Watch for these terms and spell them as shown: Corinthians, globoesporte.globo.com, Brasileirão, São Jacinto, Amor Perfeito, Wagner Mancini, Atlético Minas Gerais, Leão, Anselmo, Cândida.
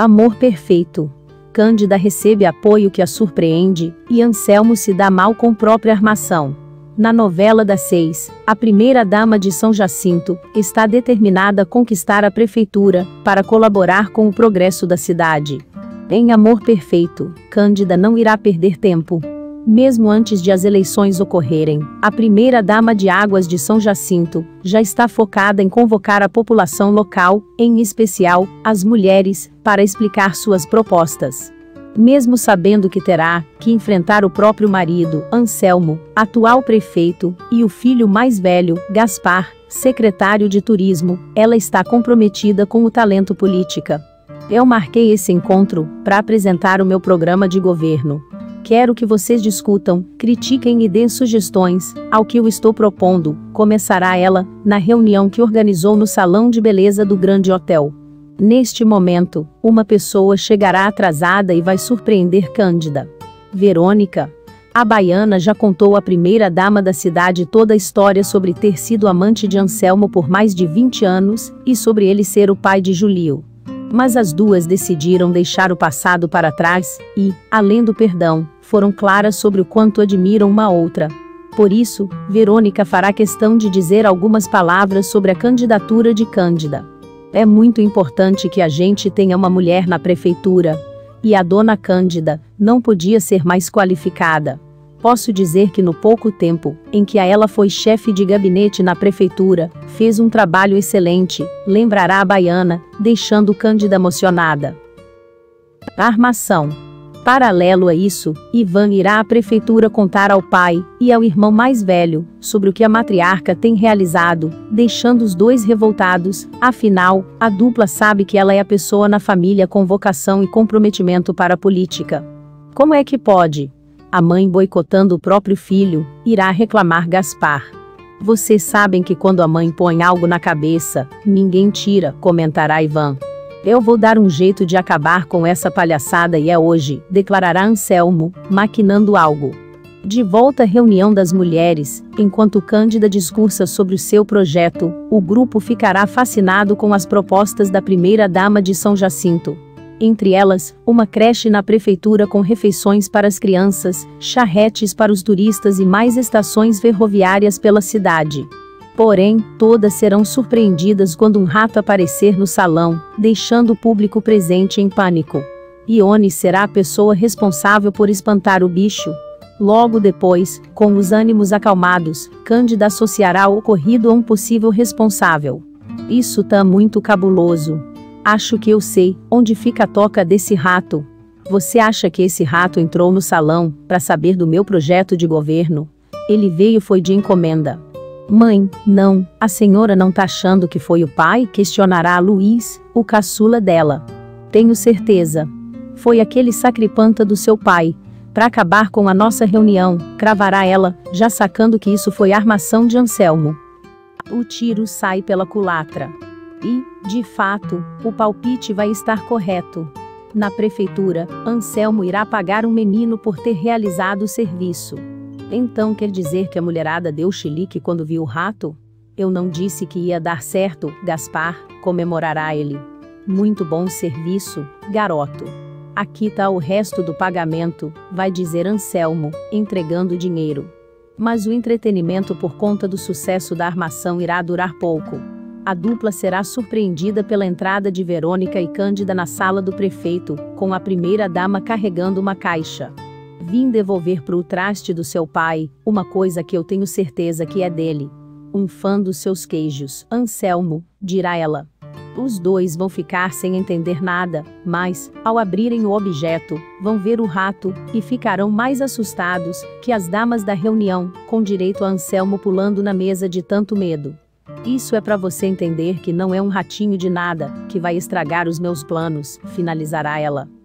Amor Perfeito. Cândida recebe apoio que a surpreende, e Anselmo se dá mal com própria armação. Na novela das 6, a primeira-dama de São Jacinto está determinada a conquistar a prefeitura, para colaborar com o progresso da cidade. Em Amor Perfeito, Cândida não irá perder tempo. Mesmo antes de as eleições ocorrerem, a primeira-dama de Águas de São Jacinto já está focada em convocar a população local, em especial, as mulheres, para explicar suas propostas. Mesmo sabendo que terá que enfrentar o próprio marido, Anselmo, atual prefeito, e o filho mais velho, Gaspar, secretário de Turismo, ela está comprometida com o talento política. Eu marquei esse encontro para apresentar o meu programa de governo. Quero que vocês discutam, critiquem e deem sugestões ao que eu estou propondo, começará ela, na reunião que organizou no salão de beleza do grande hotel. Neste momento, uma pessoa chegará atrasada e vai surpreender Cândida. Verônica. A baiana já contou à primeira-dama da cidade toda a história sobre ter sido amante de Anselmo por mais de 20 anos, e sobre ele ser o pai de Julio. Mas as duas decidiram deixar o passado para trás e, além do perdão, foram claras sobre o quanto admiram uma outra. Por isso, Verônica fará questão de dizer algumas palavras sobre a candidatura de Cândida. É muito importante que a gente tenha uma mulher na prefeitura. E a dona Cândida não podia ser mais qualificada. Posso dizer que no pouco tempo em que ela foi chefe de gabinete na prefeitura, fez um trabalho excelente, lembrará a baiana, deixando Cândida emocionada. Armação. Paralelo a isso, Ivan irá à prefeitura contar ao pai e ao irmão mais velho sobre o que a matriarca tem realizado, deixando os dois revoltados, afinal, a dupla sabe que ela é a pessoa na família com vocação e comprometimento para a política. Como é que pode? A mãe boicotando o próprio filho, irá reclamar Gaspar. Vocês sabem que quando a mãe põe algo na cabeça, ninguém tira, comentará Ivan. Eu vou dar um jeito de acabar com essa palhaçada e é hoje, declarará Anselmo, maquinando algo. De volta à reunião das mulheres, enquanto Cândida discursa sobre o seu projeto, o grupo ficará fascinado com as propostas da primeira-dama de São Jacinto. Entre elas, uma creche na prefeitura com refeições para as crianças, charretes para os turistas e mais estações ferroviárias pela cidade. Porém, todas serão surpreendidas quando um rato aparecer no salão, deixando o público presente em pânico. Ione será a pessoa responsável por espantar o bicho. Logo depois, com os ânimos acalmados, Cândida associará o ocorrido a um possível responsável. Isso tá muito cabuloso. Acho que eu sei onde fica a toca desse rato. Você acha que esse rato entrou no salão para saber do meu projeto de governo? Ele veio foi de encomenda. Mãe, não, a senhora não tá achando que foi o pai? Questionará a Luiz, o caçula dela. Tenho certeza. Foi aquele sacripanta do seu pai. Para acabar com a nossa reunião, cravará ela, já sacando que isso foi armação de Anselmo. O tiro sai pela culatra. E, de fato, o palpite vai estar correto. Na prefeitura, Anselmo irá pagar um menino por ter realizado o serviço. Então quer dizer que a mulherada deu chilique quando viu o rato? Eu não disse que ia dar certo, Gaspar, comemorará ele. Muito bom serviço, garoto. Aqui tá o resto do pagamento, vai dizer Anselmo, entregando o dinheiro. Mas o entretenimento por conta do sucesso da armação irá durar pouco. A dupla será surpreendida pela entrada de Verônica e Cândida na sala do prefeito, com a primeira-dama carregando uma caixa. Vim devolver pro traste do seu pai, uma coisa que eu tenho certeza que é dele. Um fã dos seus queijos, Anselmo, dirá ela. Os dois vão ficar sem entender nada, mas, ao abrirem o objeto, vão ver o rato, e ficarão mais assustados que as damas da reunião, com direito a Anselmo pulando na mesa de tanto medo. Isso é para você entender que não é um ratinho de nada, que vai estragar os meus planos, finalizará ela.